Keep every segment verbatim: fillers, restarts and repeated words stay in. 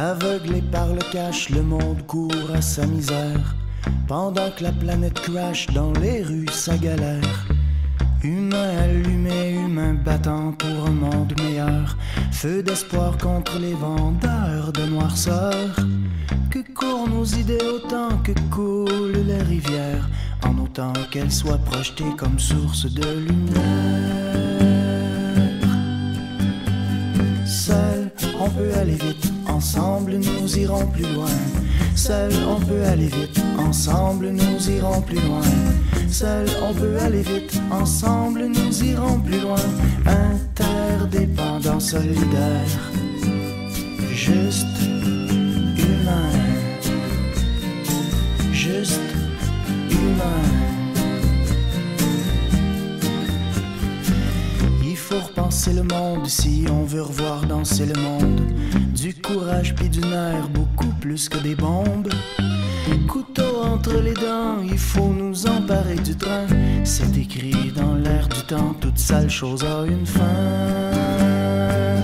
Aveuglé par le cash, le monde court à sa misère. Pendant que la planète crash, dans les rues ça galère. Humain allumé, humain battant pour un monde meilleur. Feu d'espoir contre les vendeurs de noirceur. Que courent nos idées autant que coulent les rivières, en autant qu'elles soient projetées comme source de lumière. Seul, on peut aller vite, ensemble nous irons plus loin. Seul, on peut aller vite, ensemble nous irons plus loin. Seul, on peut aller vite, ensemble nous irons plus loin. Interdépendant, solidaire, juste humain. Juste humain. Il faut repenser le monde si on veut revoir danser le monde. Du courage puis du nerf, beaucoup plus que des bombes. Couteau entre les dents, il faut nous emparer du train. C'est écrit dans l'air du temps, toute sale chose a une fin.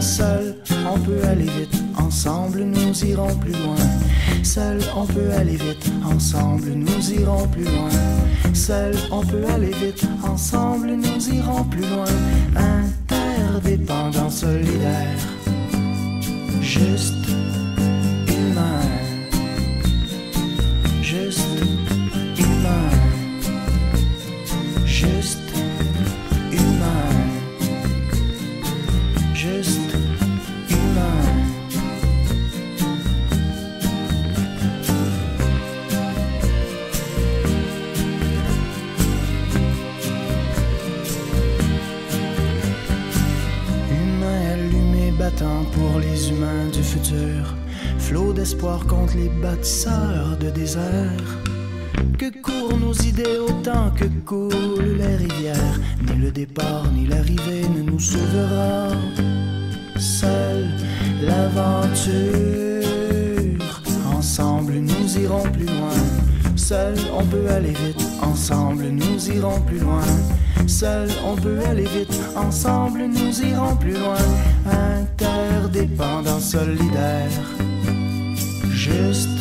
Seul, on peut aller vite, ensemble nous irons plus loin. Seul, on peut aller vite, ensemble nous irons plus loin. Seul, on peut aller vite, ensemble nous irons plus loin. Interdépendant, solidaire, juste humain. Juste humain. Juste humain. Juste humain. Humain allumé battant pour les humains du futur. Flot d'espoir contre les bâtisseurs de désert. Que courent nos idées autant que coulent les rivières. Ni le départ ni l'arrivée ne nous sauvera. Seule l'aventure, ensemble nous irons plus loin. Seul on peut aller vite, ensemble nous irons plus loin. Seul on peut aller vite, ensemble nous irons plus loin. Interdépendant, solidaire, juste